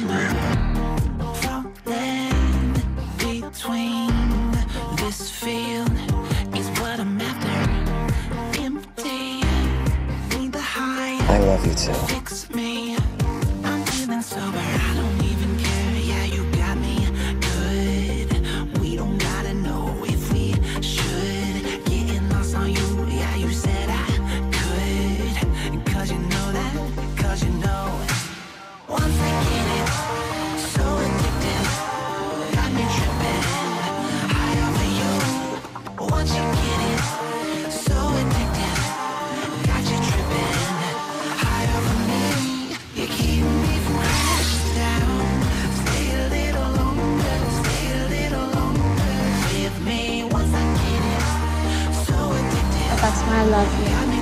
is real. Something between this field is what I'm after. Empty, need the high. I love you too. Fix me. I'm feeling sober. I don't even care. Yeah, you got me good. We don't gotta know if we should. Getting lost on you. Yeah, you said I could. Cause you know that. Cause you know. Once I get it, so addicted, got me tripping, high over you. Once you get it, so addicted, got you tripping, high over me. You keep me from crashing down. Stay a little longer, stay a little longer with me. Once I get it, so addicted. That's why I love you.